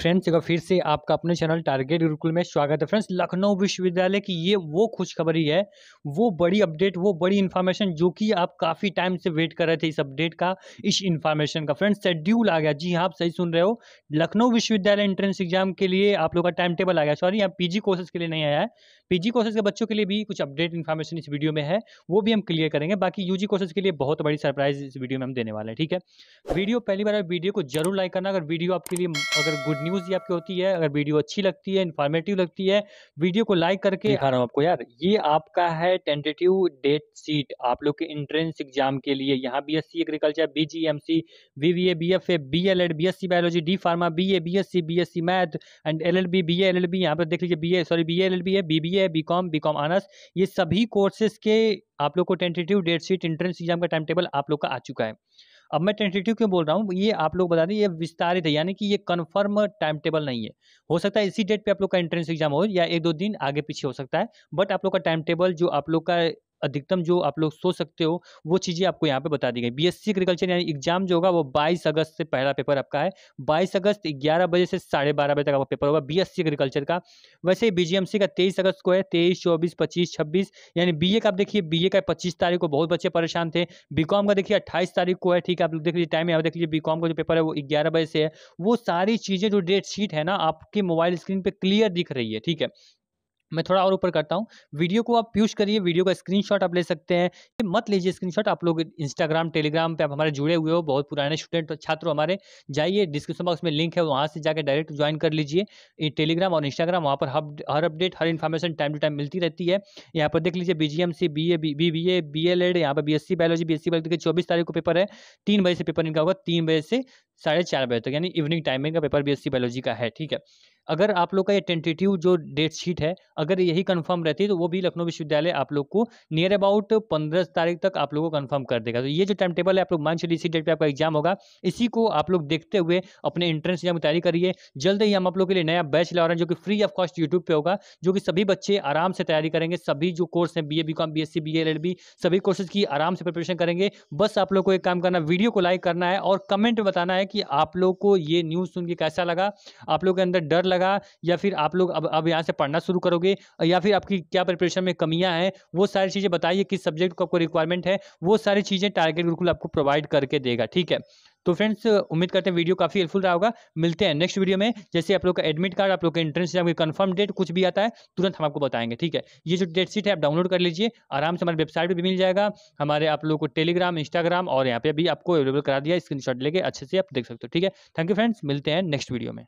Friends, अगर फिर से आपका अपने चैनल टारगेट गुरुकुल में स्वागत है। फ्रेंड्स, लखनऊ विश्वविद्यालय की ये वो खुशखबरी है, वो बड़ी अपडेट, वो बड़ी इन्फॉर्मेशन जो कि आप काफ़ी टाइम से वेट कर रहे थे इस अपडेट का, इस इन्फॉर्मेशन का। फ्रेंड्स, शेड्यूल आ गया। जी हाँ, आप सही सुन रहे हो। लखनऊ विश्वविद्यालय एंट्रेंस एग्जाम के लिए आप लोग का टाइम टेबल आ गया। सॉरी, यहाँ पीजी कोर्सेज के लिए नहीं आया है। पीजी कोर्सेज के बच्चों के लिए भी कुछ अपडेट इन्फॉर्मेशन इस वीडियो में है, वो भी हम क्लियर करेंगे। बाकी यूजी कोर्सेज के लिए बहुत बड़ी सरप्राइज इस वीडियो में हम देने वाले हैं। ठीक है, वीडियो पहली बार, वीडियो को जरूर लाइक करना। अगर वीडियो आपके लिए, अगर गुड न्यूज़ ही आपकी होती है, अगर वीडियो अच्छी लगती है, इन्फॉर्मेटिव लगती है, वीडियो को लाइक करके दिखा रहा हूँ आपको। यार, ये आपका है टेंटेटिव डेट सीट आप लोग के एंट्रेंस एग्जाम के लिए। यहाँ BSc agriculture, BGMC, VVA, BFA, BElEd, BSc biology, D pharma, BA BSc, BSc math and LLB, BA LLB, यहाँ पर देख लीजिए बीएलएलबी है, बीबीए, बीकॉम, बीकॉम ऑनर्स, ये सभी कोर्सेज के आप लोग को tentative date seat entrance exam का टाइम टेबल आप लोग का आ चुका है। अब मैं टेंटेटिव क्यों बोल रहा हूँ, ये आप लोग बता दें, ये विस्तारित है, यानी कि ये कन्फर्म टाइम टेबल नहीं है। हो सकता है इसी डेट पे आप लोग का एंट्रेंस एग्जाम हो, या एक दो दिन आगे पीछे हो सकता है, बट आप लोग का टाइम टेबल जो आप लोग का अधिकतम जो आप लोग सोच सकते हो, वो चीज़ें आपको यहाँ पे बता दी गई। बीएससी एग्रीकल्चर यानी एग्जाम जो होगा वो 22 अगस्त से पहला पेपर आपका है। 22 अगस्त 11 बजे से 12:30 बजे तक आपका पेपर होगा बीएससी एग्रीकल्चर का। वैसे बीजीएमसी का 23 अगस्त को है, 23, 24, 25, 26, यानी बीए का आप देखिए, बीए का 25 तारीख को बहुत बच्चे परेशान थे। बीकॉम का देखिए 28 तारीख को है। ठीक है, आप लोग देख लीजिए टाइम, यहाँ देख लीजिए बीकॉम का जो पेपर है वो 11 बजे से है। वो सारी चीज़ें जो डेट शीट है ना, आपके मोबाइल स्क्रीन पर क्लियर दिख रही है। ठीक है, मैं थोड़ा और ऊपर करता हूँ। वीडियो को आप प्यूश करिए, वीडियो का स्क्रीनशॉट आप ले सकते हैं। मत लीजिए स्क्रीनशॉट, आप लोग इंस्टाग्राम, टेलीग्राम पे आप हमारे जुड़े हुए हो, बहुत पुराने स्टूडेंट छात्र हमारे, जाइए डिस्क्रिप्शन बॉक्स में लिंक है, वहाँ से जाकर डायरेक्ट ज्वाइन कर लीजिए टेलीग्राम और इंस्टाग्राम। वहाँ पर हर अपडेट, हर इन्फॉर्मेशन टाइम टू टाइम मिलती रहती है। यहाँ पर देख लीजिए बीजीएमसी, बीए, बीबीए, बीएलएड, यहाँ पर बीएससी बायोलॉजी, बीएससी बायोलॉजी 24 तारीख को पेपर है। 3 बजे से पेपर इनका होगा, 3 बजे से 4:30 बजे तक, यानी इवनिंग टाइमिंग का पेपर बीएससी बायोलॉजी का है। ठीक है, अगर आप लोग का ये टेंटेटिव जो डेट शीट है, अगर यही कंफर्म रहती है, तो वो भी लखनऊ विश्वविद्यालय आप लोग को नियर अबाउट 15 तारीख तक आप लोगों को कंफर्म कर देगा। तो ये जो टाइम टेबल है, आप लोग मान चलिए इसी डेट पे आपका एग्जाम होगा। इसी को आप लोग देखते हुए अपने एंट्रेंस एग्जाम की तैयारी करिए। जल्द ही हम आप लोग के लिए नया बैच ला रहे हैं, जो कि फ्री ऑफ कॉस्ट यूट्यूब पर होगा, जो कि सभी बच्चे आराम से तैयारी करेंगे। सभी जो कोर्स हैं, बीए, बीकॉम, बीएससी, बीएलएलबी, सभी कोर्सेज की आराम से प्रिपरेशन करेंगे। बस आप लोग को एक काम करना, वीडियो को लाइक करना है और कमेंट में बताना है कि आप लोग को ये न्यूज़ सुन के कैसा लगा, आप लोग के अंदर डर लगा, या फिर आप लोग अब यहाँ से पढ़ना शुरू करोगे, या फिर आपकी क्या प्रिपरेशन में कमियां हैं, वो सारी चीज़ें बताइए। किस सब्जेक्ट को आपको रिक्वायरमेंट है, वो सारी चीज़ें टारगेट गुरुकुल आपको प्रोवाइड करके देगा। ठीक है, तो फ्रेंड्स, उम्मीद करते हैं वीडियो काफ़ी हेल्पफुल रहा होगा। मिलते हैं नेक्स्ट वीडियो में। जैसे आप लोग का एडमिट कार्ड, आप लोग के एंट्रेंस एग्जाम की कंफर्म डेट, कुछ भी आता है तुरंत हम आपको बताएंगे। ठीक है, ये जो डेट शीट है आप डाउनलोड कर लीजिए आराम से, हमारे वेबसाइट पर भी मिल जाएगा, हमारे आप लोग को टेलीग्राम, इंस्टाग्राम और यहाँ पे भी आपको अवेलेबल करा दिया। स्क्रीनशॉट लेके अच्छे से आप देख सकते हो। ठीक है, थैंक यू फ्रेंड्स, मिलते हैं नेक्स्ट वीडियो में।